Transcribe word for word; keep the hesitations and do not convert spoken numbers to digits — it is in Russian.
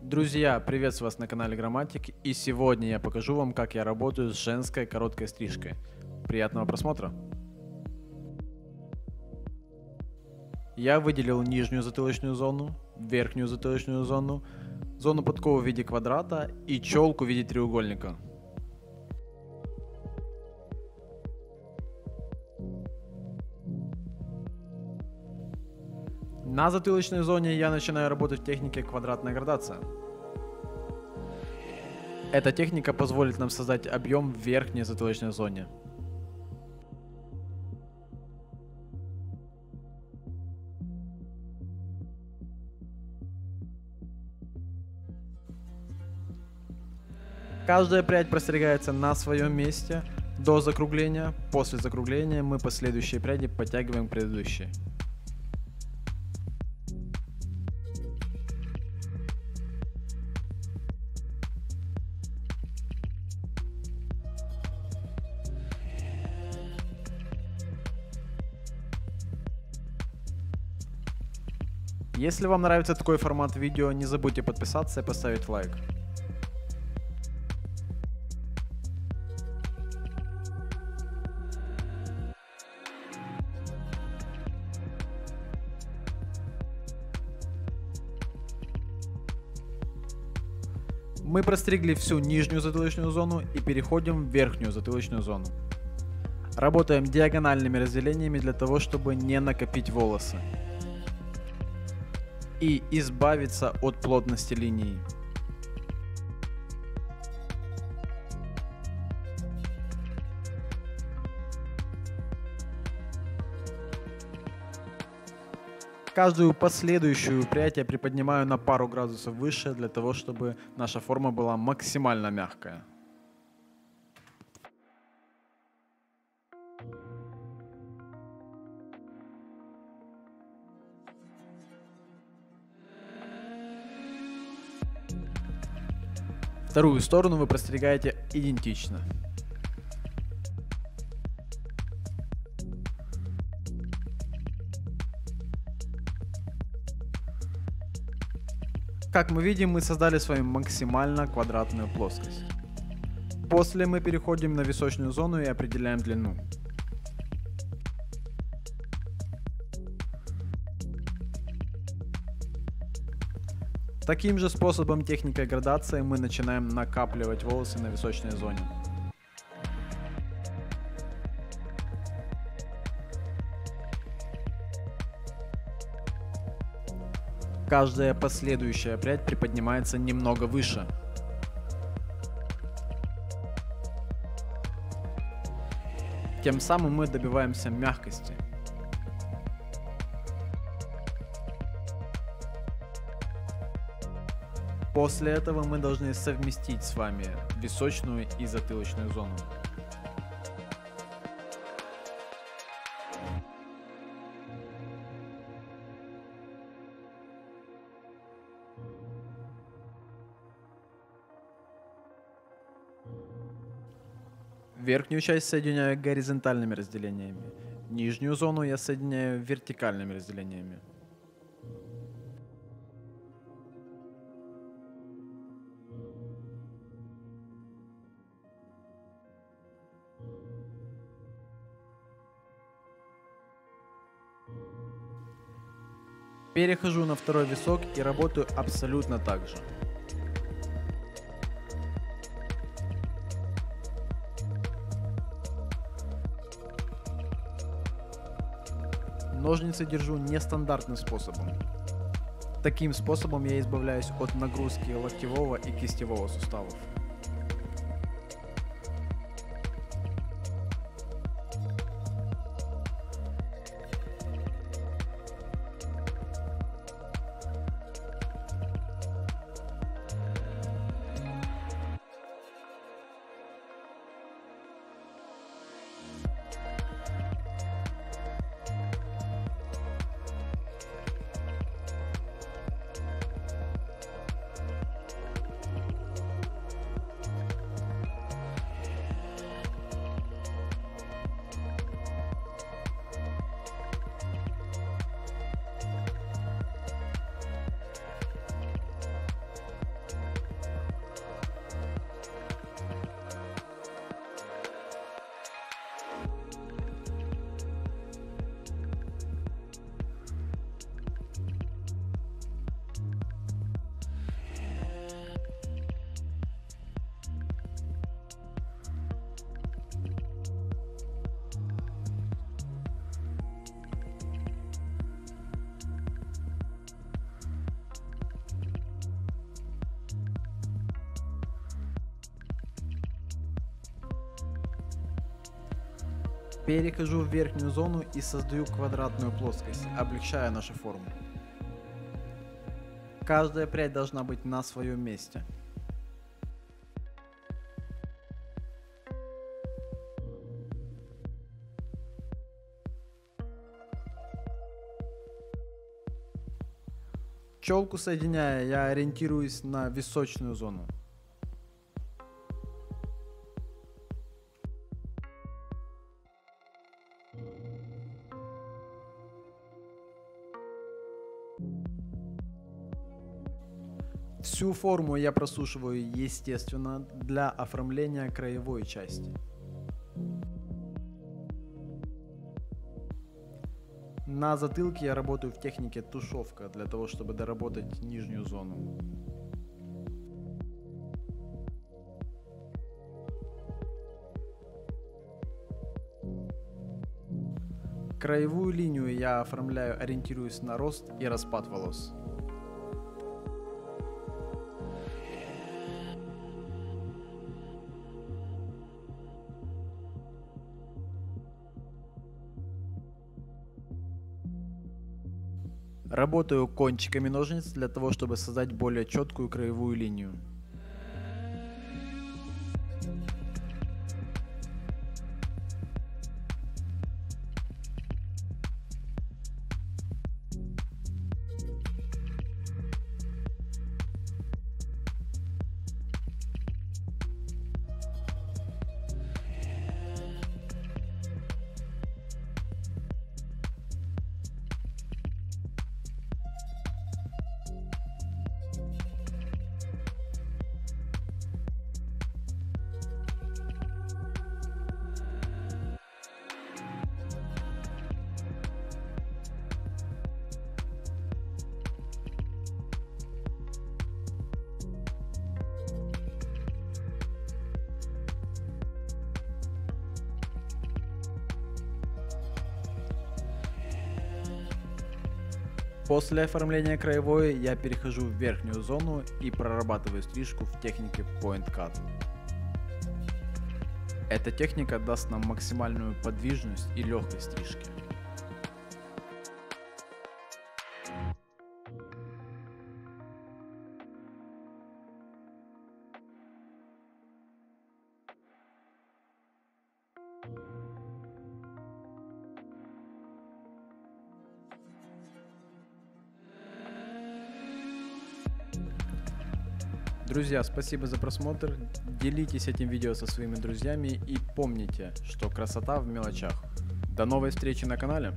Друзья, приветствую вас на канале Грамматик, и сегодня я покажу вам, как я работаю с женской короткой стрижкой. Приятного просмотра! Я выделил нижнюю затылочную зону, верхнюю затылочную зону, зону подковы в виде квадрата и челку в виде треугольника. На затылочной зоне я начинаю работать в технике квадратная градация. Эта техника позволит нам создать объем в верхней затылочной зоне. Каждая прядь простригается на своем месте до закругления, после закругления мы последующие пряди подтягиваем к предыдущей. Если вам нравится такой формат видео, не забудьте подписаться и поставить лайк. Мы простригли всю нижнюю затылочную зону и переходим в верхнюю затылочную зону. Работаем диагональными разделениями для того, чтобы не накопить волосы и избавиться от плотности линии. Каждую последующую прядь я приподнимаю на пару градусов выше, для того, чтобы наша форма была максимально мягкая. Вторую сторону вы простригаете идентично. Как мы видим, мы создали с вами максимально квадратную плоскость. После мы переходим на височную зону и определяем длину. Таким же способом, техникой градации, мы начинаем накапливать волосы на височной зоне. Каждая последующая прядь приподнимается немного выше. Тем самым мы добиваемся мягкости. После этого мы должны совместить с вами височную и затылочную зону. Верхнюю часть соединяю горизонтальными разделениями, нижнюю зону я соединяю вертикальными разделениями. Перехожу на второй висок и работаю абсолютно так же. Ножницы держу нестандартным способом. Таким способом я избавляюсь от нагрузки локтевого и кистевого суставов. Перехожу в верхнюю зону и создаю квадратную плоскость, облегчая нашу форму. Каждая прядь должна быть на своем месте. Челку соединяя, я ориентируюсь на височную зону. Всю форму я просушиваю, естественно, для оформления краевой части. На затылке я работаю в технике тушевка, для того, чтобы доработать нижнюю зону. Краевую линию я оформляю, ориентируясь на рост и распад волос. Работаю кончиками ножниц для того, чтобы создать более четкую краевую линию. После оформления краевой я перехожу в верхнюю зону и прорабатываю стрижку в технике Point Cut. Эта техника даст нам максимальную подвижность и легкость стрижки. Друзья, спасибо за просмотр, делитесь этим видео со своими друзьями и помните, что красота в мелочах. До новой встречи на канале!